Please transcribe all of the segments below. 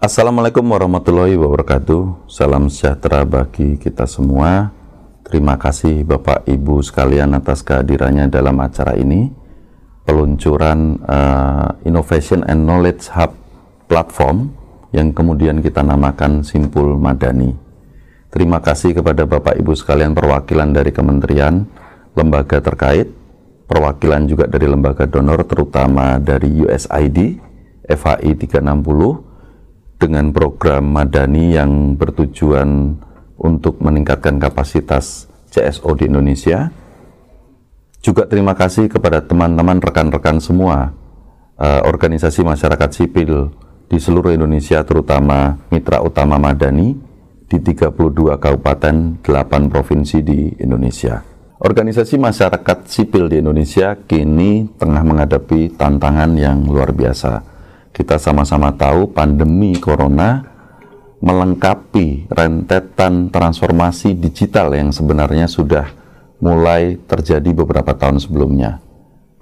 Assalamualaikum warahmatullahi wabarakatuh. Salam sejahtera bagi kita semua. Terima kasih Bapak Ibu sekalian atas kehadirannya dalam acara ini, peluncuran Innovation and Knowledge Hub platform yang kemudian kita namakan Simpul Madani. Terima kasih kepada Bapak Ibu sekalian perwakilan dari kementerian, lembaga terkait, perwakilan juga dari lembaga donor terutama dari USAID FHI 360 dengan program Madani yang bertujuan untuk meningkatkan kapasitas CSO di Indonesia. Juga terima kasih kepada teman-teman rekan-rekan semua, organisasi masyarakat sipil di seluruh Indonesia, terutama mitra utama Madani di 32 kabupaten 8 provinsi di Indonesia. Organisasi masyarakat sipil di Indonesia kini tengah menghadapi tantangan yang luar biasa. Kita sama-sama tahu pandemi corona melengkapi rentetan transformasi digital yang sebenarnya sudah mulai terjadi beberapa tahun sebelumnya.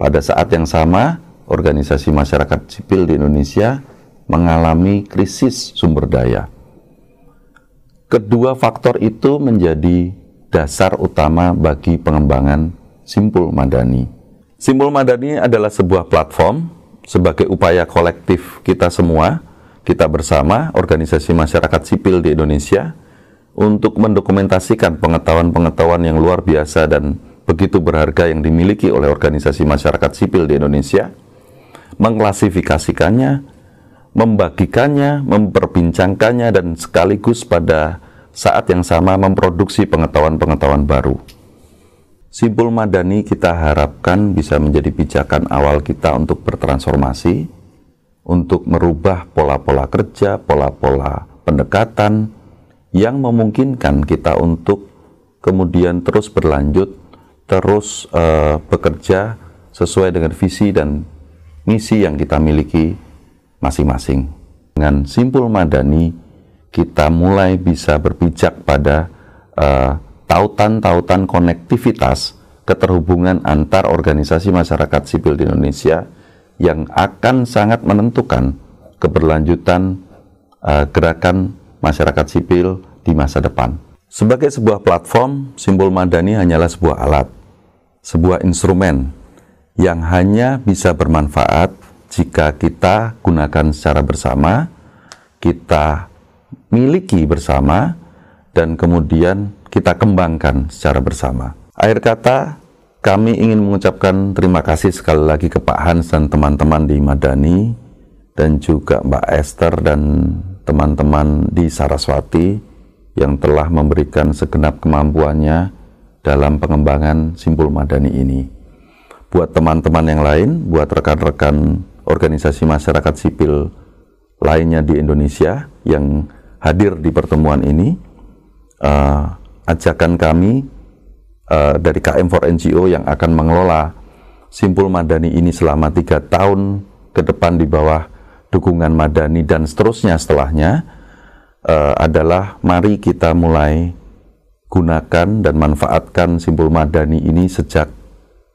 Pada saat yang sama, organisasi masyarakat sipil di Indonesia mengalami krisis sumber daya. Kedua faktor itu menjadi dasar utama bagi pengembangan Simpul Madani. Simpul Madani adalah sebuah platform sebagai upaya kolektif kita semua, kita bersama, organisasi masyarakat sipil di Indonesia, untuk mendokumentasikan pengetahuan-pengetahuan yang luar biasa dan begitu berharga yang dimiliki oleh organisasi masyarakat sipil di Indonesia, mengklasifikasikannya, membagikannya, memperbincangkannya, dan sekaligus pada saat yang sama memproduksi pengetahuan-pengetahuan baru. Simpul Madani kita harapkan bisa menjadi pijakan awal kita untuk bertransformasi, untuk merubah pola-pola kerja, pola-pola pendekatan yang memungkinkan kita untuk kemudian terus berlanjut, terus bekerja sesuai dengan visi dan misi yang kita miliki masing-masing. Dengan Simpul Madani kita mulai bisa berpijak pada tautan-tautan konektivitas, keterhubungan antar organisasi masyarakat sipil di Indonesia yang akan sangat menentukan keberlanjutan gerakan masyarakat sipil di masa depan. Sebagai sebuah platform, Simpul Madani hanyalah sebuah alat, sebuah instrumen yang hanya bisa bermanfaat jika kita gunakan secara bersama, kita miliki bersama, dan kemudian kita kembangkan secara bersama. Akhir kata, kami ingin mengucapkan terima kasih sekali lagi ke Pak Hans dan teman-teman di Madani, dan juga Mbak Esther dan teman-teman di Saraswati yang telah memberikan segenap kemampuannya dalam pengembangan Simpul Madani ini. Buat teman-teman yang lain, buat rekan-rekan organisasi masyarakat sipil lainnya di Indonesia yang hadir di pertemuan ini, ajakan kami dari KM4NGO yang akan mengelola Simpul Madani ini selama 3 tahun ke depan di bawah dukungan Madani dan seterusnya setelahnya, adalah mari kita mulai gunakan dan manfaatkan Simpul Madani ini sejak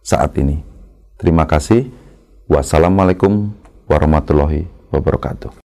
saat ini. Terima kasih. Wassalamualaikum warahmatullahi wabarakatuh.